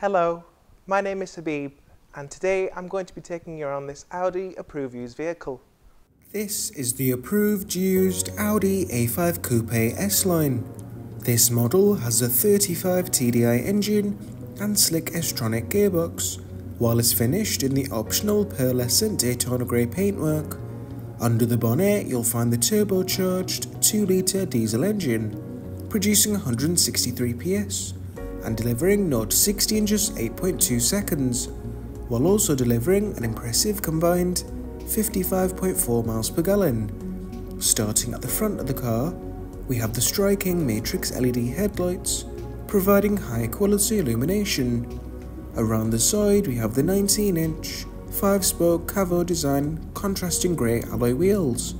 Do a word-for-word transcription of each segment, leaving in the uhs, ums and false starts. Hello, my name is Habib, and today I'm going to be taking you around this Audi approved used vehicle. This is the approved used Audi A five Coupe S-Line. This model has a thirty-five T D I engine and slick S-Tronic gearbox, while it's finished in the optional pearlescent Daytona Grey paintwork. Under the bonnet you'll find the turbocharged two litre diesel engine, producing one hundred sixty-three P S. And delivering zero to sixty in just eight point two seconds, while also delivering an impressive combined fifty-five point four miles per gallon. Starting at the front of the car, we have the striking matrix L E D headlights, providing high quality illumination. Around the side we have the nineteen inch, five spoke Cavo design contrasting grey alloy wheels,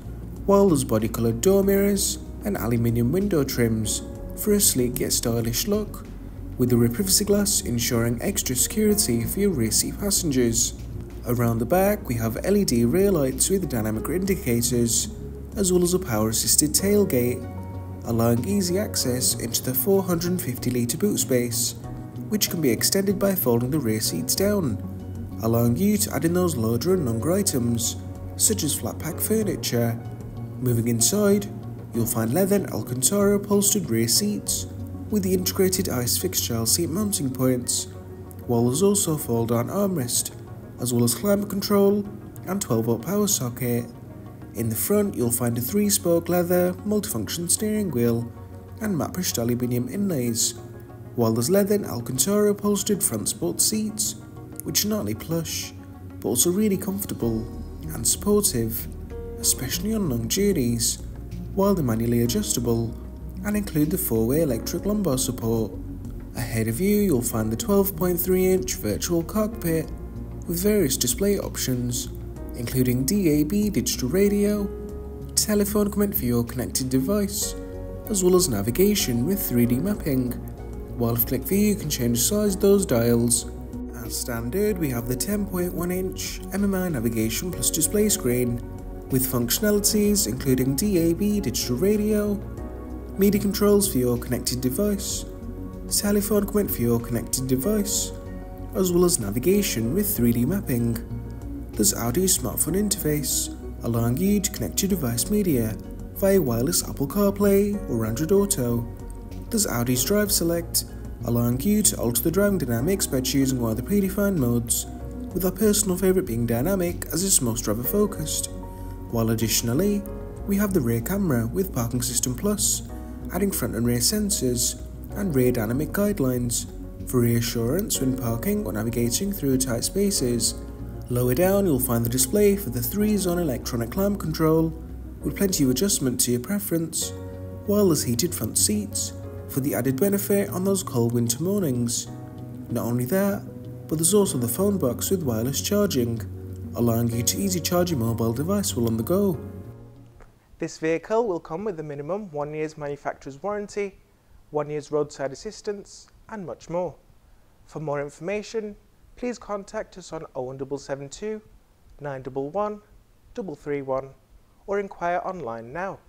while there's body coloured door mirrors and aluminium window trims for a sleek yet stylish look, with the rear privacy glass ensuring extra security for your rear seat passengers. Around the back we have L E D rear lights with dynamic indicators, as well as a power assisted tailgate, allowing easy access into the four hundred fifty litre boot space, which can be extended by folding the rear seats down, allowing you to add in those larger and longer items, such as flat pack furniture. Moving inside, you'll find leather and Alcantara upholstered rear seats, with the integrated ISOFIX child seat mounting points, while there's also a fold-down armrest, as well as climate control and twelve volt power socket. In the front you'll find a three spoke leather multifunction steering wheel and matte brushed aluminium inlays, while there's leather and Alcantara upholstered front sport seats, which are not only plush, but also really comfortable and supportive, especially on long journeys, while they're manually adjustable, and include the four way electric lumbar support. Ahead of you you'll find the twelve point three inch virtual cockpit with various display options, including D A B digital radio, telephone command for your connected device, as well as navigation with three D mapping, while if click V you can change the size of those dials. As standard we have the ten point one inch M M I navigation plus display screen, with functionalities including D A B digital radio, media controls for your connected device, telephone command for your connected device, as well as navigation with three D mapping. There's Audi's smartphone interface, allowing you to connect your device media via wireless Apple CarPlay or Android Auto. There's Audi's Drive Select, allowing you to alter the driving dynamics by choosing one of the predefined modes, with our personal favourite being dynamic as it's most driver focused, while additionally we have the rear camera with Parking System Plus, adding front and rear sensors and rear dynamic guidelines for reassurance when parking or navigating through tight spaces. Lower down you'll find the display for the three zone electronic climate control with plenty of adjustment to your preference, while there's heated front seats for the added benefit on those cold winter mornings. Not only that, but there's also the phone box with wireless charging, allowing you to easily charge your mobile device while on the go. This vehicle will come with a minimum one year's manufacturer's warranty, one year's roadside assistance and much more. For more information, please contact us on oh one seven seven two, nine one one, three three one or inquire online now.